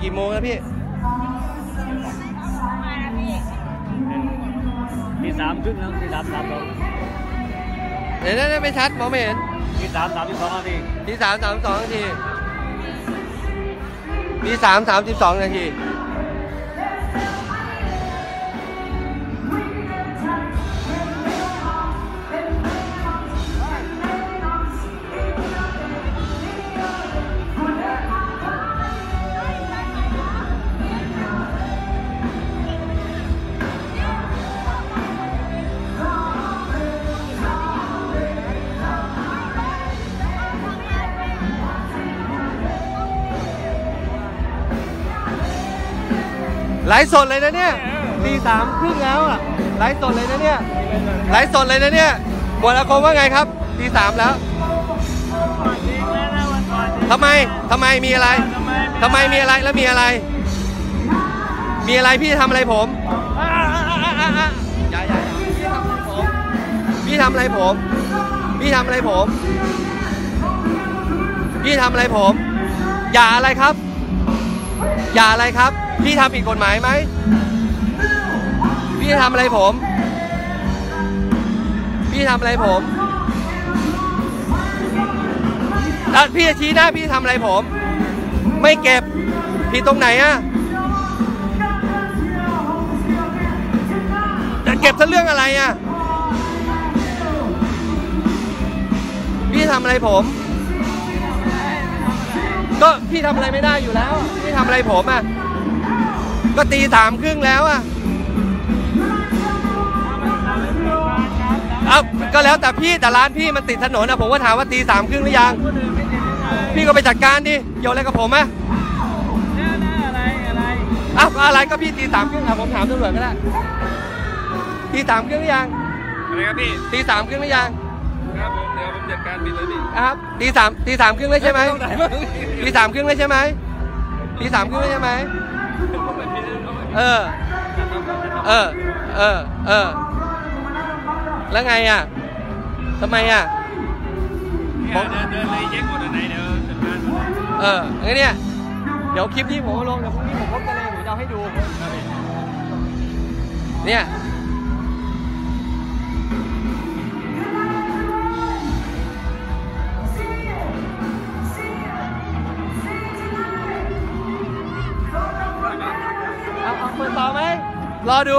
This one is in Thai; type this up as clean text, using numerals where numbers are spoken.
กี่โมงนะพี่มาแล้วพี่3 ทุ่มแล้ว3 ทุ่มเดี๋ยวได้ไม่ชัดมองไม่เห็น3:32 นาที3:32 นาที3:32 นาทีไลฟ์สดเลยนะเนี่ยตี 3 ครึ่งแล้วอ่ะไลฟ์สดเลยนะเนี่ยหมดอาคมว่าไงครับตี 3แล้วทำไมมีอะไรแล้วมีอะไรพี่ทำอะไรผมพี่ทำอะไรผมอย่าอะไรครับพี่ทำผิดกฎหมายไหมพี่ทำอะไรผมพี่ชี้หน้าพี่ทำอะไรผมไม่เก็บผิดตรงไหนอะจะเก็บซะเรื่องอะไรอะพี่ทำอะไรผมก็พี่ทำอะไรไม่ได้อยู่แล้วพี่ทำอะไรผมอะก็ตี 3 ครึ่งแล้วอ่ะเอาก็แล้วแต่พี่แต่ร้านพี่มันติดถนนนะผมก็ถามว่าตี 3 ครึ่งหรือยังพี่ก็ไปจัดการดิเกี่ยวอะไรกับผมอ่ะอะไรก็พี่ตี 3 ครึ่งนะผมถามตำรวจก็ได้ตี 3 ครึ่งหรือยังอะไรครับพี่ตี 3 ครึ่งหรือยังครับเดี๋ยวผมจัดการบินเลยพี่ครับตี 3 ครึ่งเลยใช่ไหมตี 3 ครึ่งเลยใช่ไหมตี 3 ครึ่งเลยใช่ไหมแล้วไงอ่ะทำไมอ่ะเดินเลยเช็คกฎไหนเดี๋ยวจัดการงั้นเนี่ยเดี๋ยวคลิปที่ผมลงเดี๋ยวพรุ่งนี้ผมลบกันเลยผมจะให้ดูเนี่ยต่อไหมรอดู